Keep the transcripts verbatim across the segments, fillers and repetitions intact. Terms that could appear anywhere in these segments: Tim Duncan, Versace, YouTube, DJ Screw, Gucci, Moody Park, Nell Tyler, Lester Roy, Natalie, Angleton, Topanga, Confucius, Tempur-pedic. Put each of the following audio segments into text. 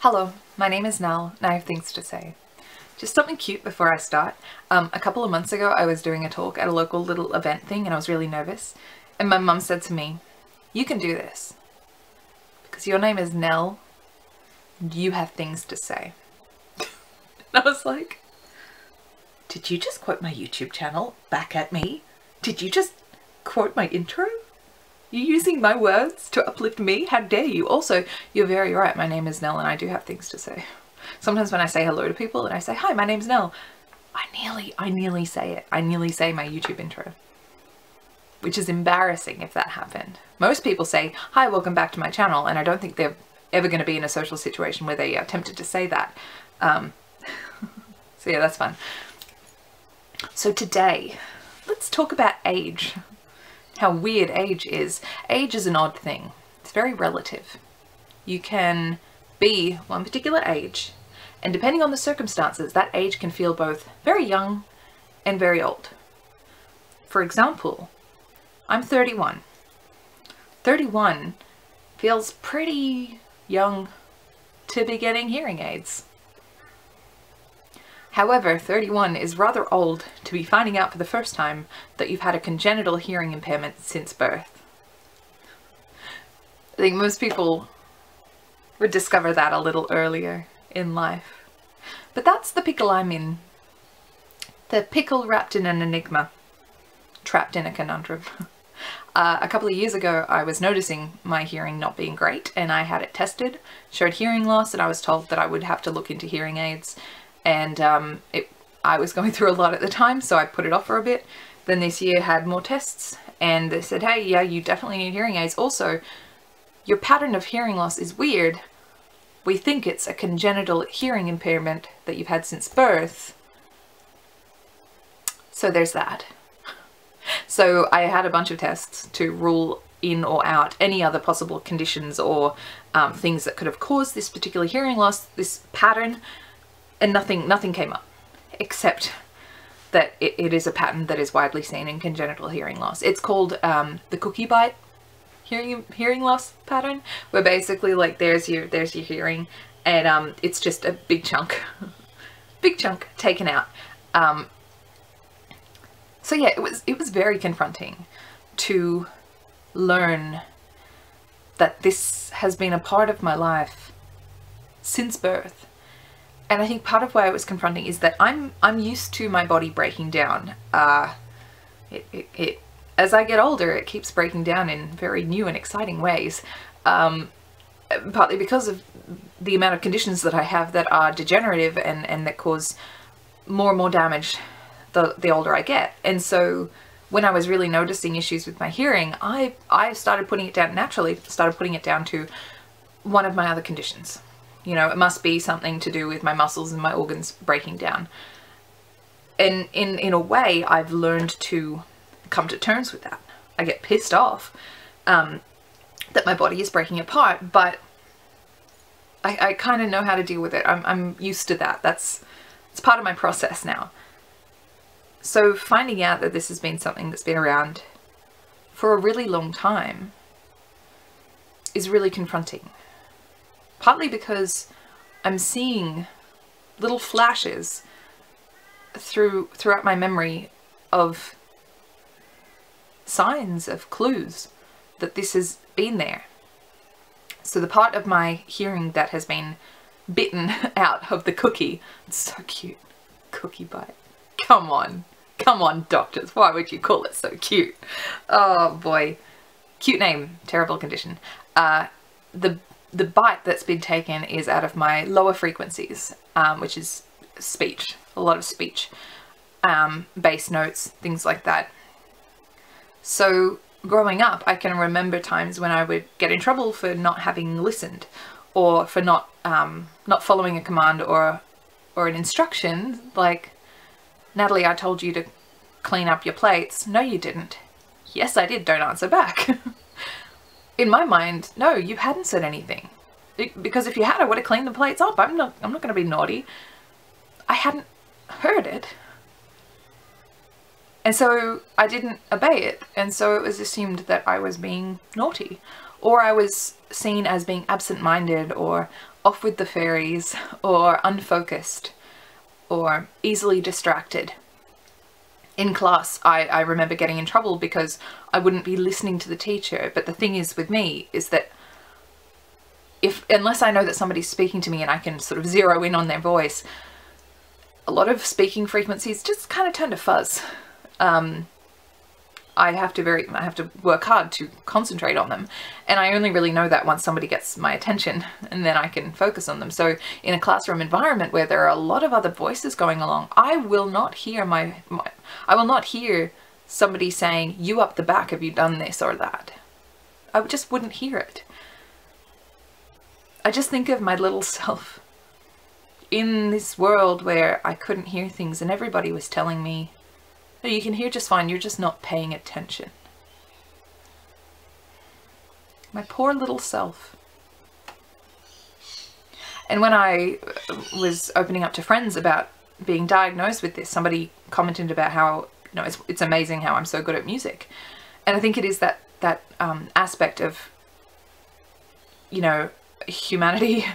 Hello, my name is Nal and I have things to say. Just something cute before I start. Um, a couple of months ago I was doing a talk at a local little event thing and I was really nervous, and my mum said to me, "You can do this because your name is Nell and you have things to say." And I was like, did you just quote my YouTube channel back at me? Did you just quote my intro? You're using my words to uplift me? How dare you? Also, you're very right, my name is Nell and I do have things to say. Sometimes when I say hello to people and I say, "Hi, my name's Nell," I nearly, I nearly say it. I nearly say my YouTube intro, which is embarrassing if that happened. Most people say, "Hi, welcome back to my channel," and I don't think they're ever going to be in a social situation where they are tempted to say that. Um, so yeah, that's fun. So today, let's talk about age. How weird age is. Age is an odd thing. It's very relative. You can be one particular age, and depending on the circumstances, that age can feel both very young and very old. For example, I'm thirty-one. thirty-one feels pretty young to be getting hearing aids. However, thirty-one is rather old to be finding out for the first time that you've had a congenital hearing impairment since birth. I think most people would discover that a little earlier in life. But that's the pickle I'm in. The pickle wrapped in an enigma. Trapped in a conundrum. Uh, a couple of years ago I was noticing my hearing not being great, and I had it tested, showed hearing loss, and I was told that I would have to look into hearing aids. And um, it, I was going through a lot at the time, so I put it off for a bit. Then this year had more tests and they said, "Hey, yeah, you definitely need hearing aids. Also, your pattern of hearing loss is weird. We think it's a congenital hearing impairment that you've had since birth." So there's that. So I had a bunch of tests to rule in or out any other possible conditions or um, things that could have caused this particular hearing loss, this pattern. And nothing, nothing came up, except that it, it is a pattern that is widely seen in congenital hearing loss. It's called um, the cookie bite hearing hearing loss pattern, where basically like there's your there's your hearing, and um, it's just a big chunk, big chunk taken out. Um, so yeah, it was it was very confronting to learn that this has been a part of my life since birth. And I think part of why it was confronting is that I'm I'm used to my body breaking down. Uh, it, it, it as I get older, it keeps breaking down in very new and exciting ways. Um, partly because of the amount of conditions that I have that are degenerative and and that cause more and more damage the the older I get. And so when I was really noticing issues with my hearing, I I started putting it down naturally. Started putting it down to one of my other conditions. You know, it must be something to do with my muscles and my organs breaking down. And in, in a way, I've learned to come to terms with that. I get pissed off um, that my body is breaking apart, but I, I kind of know how to deal with it. I'm, I'm used to that. That's it's part of my process now. So finding out that this has been something that's been around for a really long time is really confronting. Partly because I'm seeing little flashes through throughout my memory of signs, of clues that this has been there. So the part of my hearing that has been bitten out of the cookie, it's so cute, cookie bite. Come on, come on doctors, why would you call it so cute? Oh boy, cute name, terrible condition. Uh, the The bite that's been taken is out of my lower frequencies, um, which is speech, a lot of speech, um, bass notes, things like that. So growing up, I can remember times when I would get in trouble for not having listened, or for not um, not following a command or or an instruction. Like, "Natalie, I told you to clean up your plates." "No, you didn't." "Yes, I did." "Don't answer back." In my mind, no, you hadn't said anything. It, because if you had, I would have cleaned the plates up. I'm not, I'm not going to be naughty. I hadn't heard it. And so I didn't obey it. And so it was assumed that I was being naughty. Or I was seen as being absent-minded, or, off with the fairies, or unfocused, or easily distracted. In class, I, I remember getting in trouble because I wouldn't be listening to the teacher, but the thing is with me is that if, unless I know that somebody's speaking to me and I can sort of zero in on their voice, a lot of speaking frequencies just kind of turn to fuzz. Um, I have to very, I have to work hard to concentrate on them. And I only really know that once somebody gets my attention, and then I can focus on them. So in a classroom environment where there are a lot of other voices going along, I will not hear my, my I will not hear somebody saying, "You up the back, have you done this or that?" I just wouldn't hear it. I just think of my little self in this world where I couldn't hear things and everybody was telling me, "No, you can hear just fine, you're just not paying attention." My poor little self. And when I was opening up to friends about being diagnosed with this, somebody commented about how, you know, it's, it's amazing how I'm so good at music. And I think it is that, that um, aspect of, you know, humanity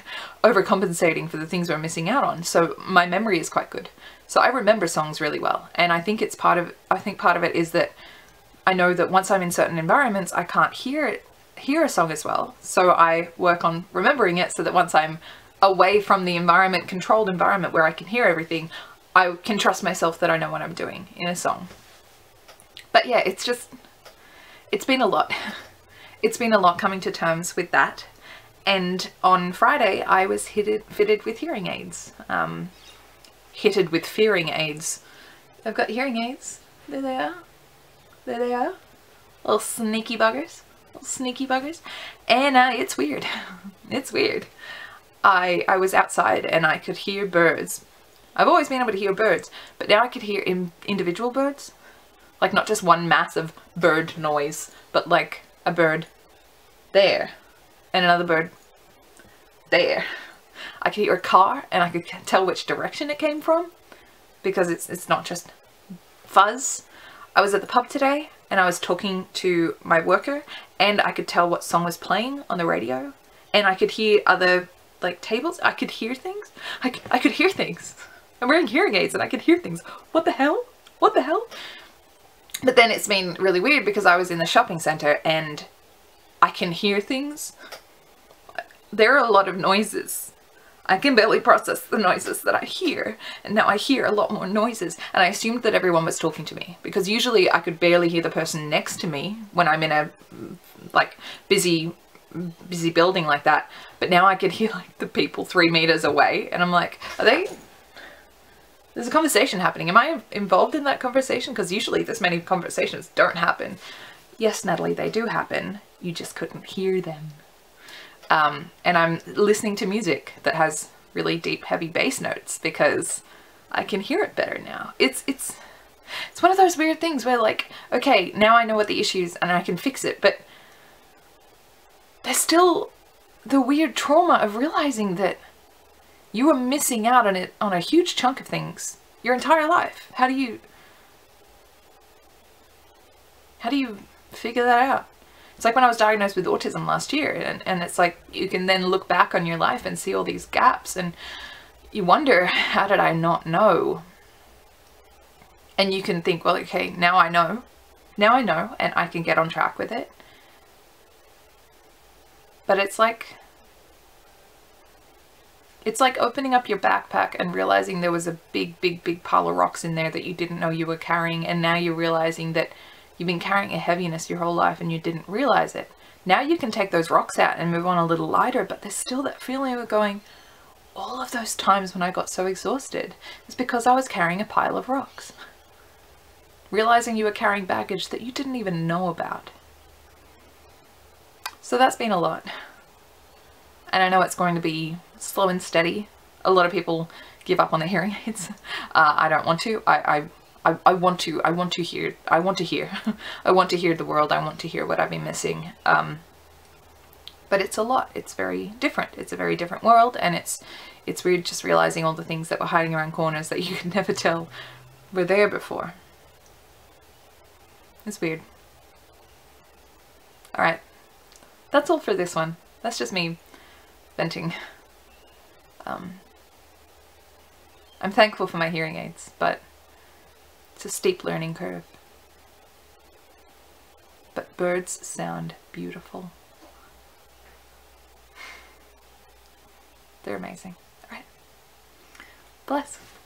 overcompensating for the things we're missing out on. So my memory is quite good. So I remember songs really well. And I think it's part of, I think part of it is that I know that once I'm in certain environments, I can't hear it, hear a song as well. So I work on remembering it so that once I'm away from the environment, controlled environment where I can hear everything, I can trust myself that I know what I'm doing in a song. But yeah, it's just, it's been a lot. It's been a lot coming to terms with that. And on Friday, I was hitted, fitted with hearing aids. Um, hitted with hearing aids. I've got hearing aids. There they are. There they are. Little sneaky buggers. Little sneaky buggers. And uh, it's weird. It's weird. I, I was outside and I could hear birds. I've always been able to hear birds, but now I could hear in individual birds. Like not just one mass of bird noise, but like a bird there. And another bird there. I could hear a car and I could tell which direction it came from because it's, it's not just fuzz. I was at the pub today and I was talking to my worker and I could tell what song was playing on the radio and I could hear other like tables. I could hear things. I could, I could hear things. I'm wearing hearing aids and I could hear things. What the hell? What the hell? But then it's been really weird because I was in the shopping center and I can hear things. There are a lot of noises. I can barely process the noises that I hear, and now I hear a lot more noises, and I assumed that everyone was talking to me because usually I could barely hear the person next to me when I'm in a like busy busy building like that, but now I could hear like the people three meters away and I'm like, are they, there's a conversation happening, am I involved in that conversation? Because usually this many conversations don't happen. Yes, Natalie, they do happen. You just couldn't hear them. Um, and I'm listening to music that has really deep, heavy bass notes because I can hear it better now. It's, it's, it's one of those weird things where like, okay, now I know what the issue is and I can fix it, but there's still the weird trauma of realizing that you are missing out on it, on a huge chunk of things your entire life. How do you, how do you figure that out? It's like when I was diagnosed with autism last year, and, and it's like you can then look back on your life and see all these gaps and you wonder, how did I not know? And you can think, well, okay, now I know. Now I know and I can get on track with it. But it's like, it's like opening up your backpack and realizing there was a big, big, big pile of rocks in there that you didn't know you were carrying, and now you're realizing that you've been carrying a heaviness your whole life and you didn't realize it. Now you can take those rocks out and move on a little lighter, but there's still that feeling of going, all of those times when I got so exhausted, it's because I was carrying a pile of rocks. Realizing you were carrying baggage that you didn't even know about. So that's been a lot. And I know it's going to be slow and steady. A lot of people give up on their hearing aids. Uh, I don't want to. I... I I, I want to, I want to hear, I want to hear, I want to hear the world, I want to hear what I've been missing, um, but it's a lot, it's very different, it's a very different world, and it's, it's weird just realizing all the things that were hiding around corners that you could never tell were there before. It's weird. Alright, that's all for this one, that's just me venting. Um, I'm thankful for my hearing aids, but it's a steep learning curve. But birds sound beautiful. They're amazing. All right. Bless.